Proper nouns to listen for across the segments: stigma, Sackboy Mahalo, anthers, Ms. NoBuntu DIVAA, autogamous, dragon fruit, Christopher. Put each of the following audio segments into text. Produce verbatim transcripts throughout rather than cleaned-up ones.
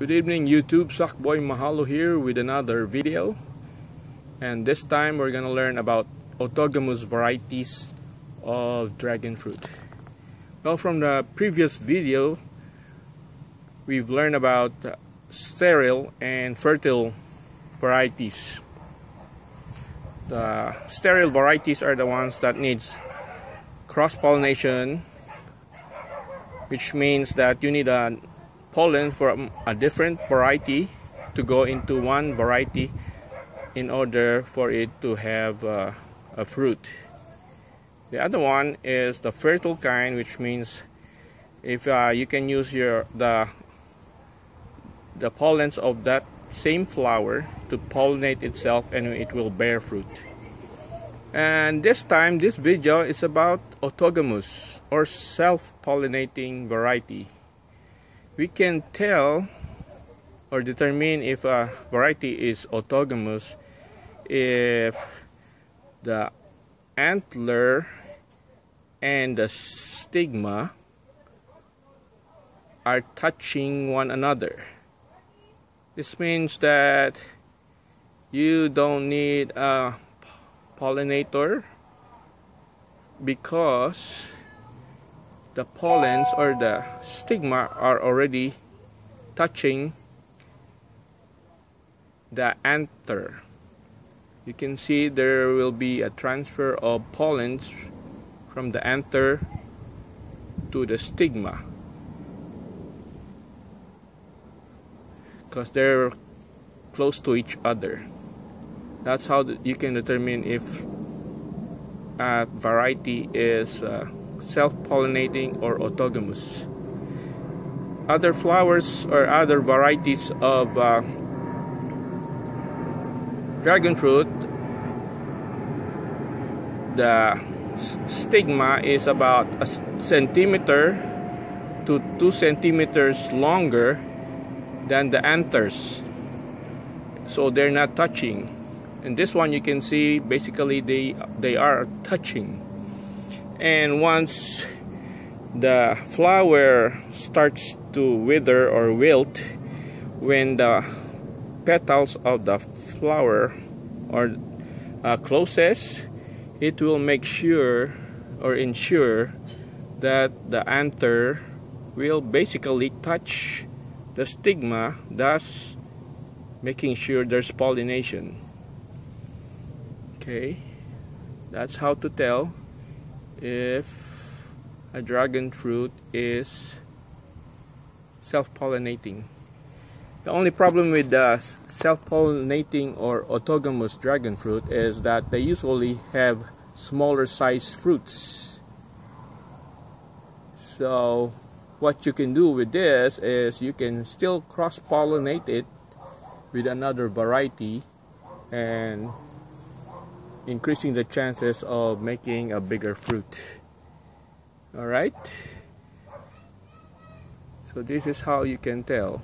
Good evening YouTube, Sackboy Mahalo here with another video, and this time we're gonna learn about autogamous varieties of dragon fruit. Well, from the previous video we've learned about sterile and fertile varieties. The sterile varieties are the ones that needs cross-pollination, which means that you need a pollen from a different variety to go into one variety in order for it to have uh, a fruit. The other one is the fertile kind, which means if uh, you can use your the the pollens of that same flower to pollinate itself, and it will bear fruit. And this time, this video is about autogamous or self-pollinating variety. We can tell or determine if a variety is autogamous if the antler and the stigma are touching one another. This means that you don't need a pollinator because the pollens or the stigma are already touching the anther. You can see there will be a transfer of pollens from the anther to the stigma because they're close to each other. That's how you can determine if a variety is uh, self-pollinating or autogamous. Other flowers or other varieties of uh, dragon fruit, the stigma is about a centimeter to two centimeters longer than the anthers, so they're not touching. In this one you can see basically they they are touching. And once the flower starts to wither or wilt, when the petals of the flower are uh, closest, it will make sure or ensure that the anther will basically touch the stigma, thus making sure there's pollination. Okay, that's how to tell if a dragon fruit is self-pollinating. The only problem with the self-pollinating or autogamous dragon fruit is that they usually have smaller size fruits. So what you can do with this is you can still cross-pollinate it with another variety and increasing the chances of making a bigger fruit. Alright, so this is how you can tell.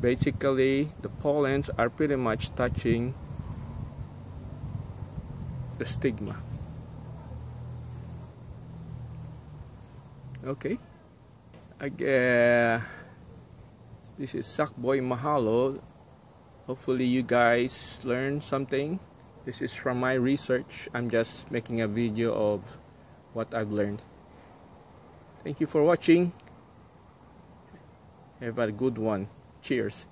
Basically the pollens are pretty much touching the stigma. Okay, again, this is Sackboy Mahalo. Hopefully you guys learned something. This is from my research. I'm just making a video of what I've learned. Thank you for watching. Have a good one. Cheers.